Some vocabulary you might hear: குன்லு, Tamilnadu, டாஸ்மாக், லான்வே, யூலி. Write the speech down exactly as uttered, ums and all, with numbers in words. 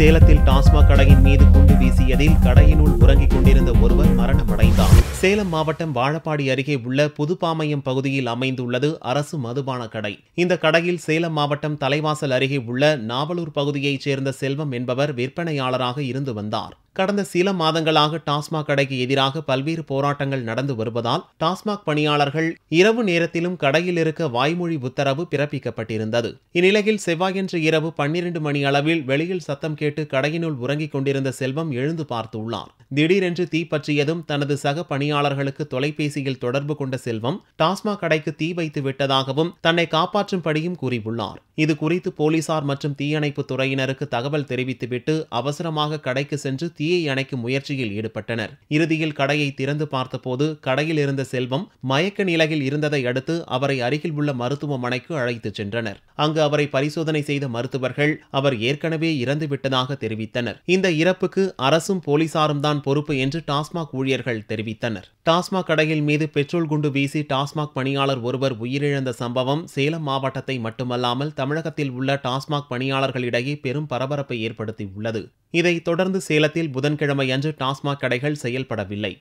சேலத்தில் டாஸ்மாக் கடையின் மீது குண்டு வீசியதில் கடையினுள் உறங்கிக் கொண்டிருந்த ஒருவர் மரணமடைந்தார். சேலம் மாவட்டம் வாழப்பாடி அருகே உள்ள புதுப்பாமயம் பகுதியில் அமைந்துள்ளது அரசு மதுபான கடை. இந்த கடையில் சேலம் மாவட்டம் தலைவாசல் அருகே உள்ள நாவலூர் பகுதியைச் சேர்ந்த செல்வம் என்பவர் விற்பனையாளராக இருந்து வந்தார். கடந்த சில மாதங்களாக டாஸ்மாக் கடைக்கு எதிராக பல்வேறு போராட்டங்கள் நடந்து வருவதால் டாஸ்மாக் பணியாளர்கள் இரவு நேரத்திலும் கடையில் இருக்க வாய்மொழி உத்தரவு பிறப்பிக்கப்பட்டிருந்தது. இந்நிலையில் செவ்வாயன்று இரவு பன்னிரண்டு மணி அளவில் வெளியில் சத்தம் கேட்டு கடையினுள் உறங்கிக் கொண்டிருந்த செல்வம் எழுந்து பார்த்துள்ளார். திடீரென்று தீ பற்றியதும் தனது சக பணியாளர்களுக்கு தொலைபேசியில் தொடர்பு கொண்ட செல்வம் டாஸ்மாக் கடைக்கு தீ வைத்து விட்டதாகவும் தன்னை காப்பாற்றும்படியும் கூறியுள்ளார். இது குறித்து போலீசார் மற்றும் தீயணைப்பு துறையினருக்கு தகவல் தெரிவித்துவிட்டு அவசரமாக கடைக்கு சென்று தீயை அணைக்கும் முயற்சியில் ஈடுபட்டனர். இறுதியில் கடையை திறந்து பார்த்தபோது கடையில் இருந்த செல்வம் மயக்க நிலையில் இருந்ததை அடுத்து அவரை அருகில் உள்ள மருத்துவமனைக்கு அழைத்துச் சென்றனர். அங்கு அவரை பரிசோதனை செய்த மருத்துவர்கள் அவர் ஏற்கனவே இறந்துவிட்டதாக தெரிவித்தனர். இந்த இறப்புக்கு அரசும் போலீசாரும் தான் பொறுப்பு என்று டாஸ்மாக் ஊழியர்கள் தெரிவித்தனர். டாஸ்மாக் கடையில் மீது பெட்ரோல் குண்டு வீசி டாஸ்மாக் பணியாளர் ஒருவர் உயிரிழந்த சம்பவம் சேலம் மாவட்டத்தை மட்டுமல்லாமல் தமிழகத்தில் உள்ள டாஸ்மாக் பணியாளர்களிடையே பெரும் பரபரப்பை ஏற்படுத்தியுள்ளது. இதைத் தொடர்ந்து சேலத்தில் புதன்கிழமை அன்று டாஸ்மாக் கடைகள் செயல்படவில்லை.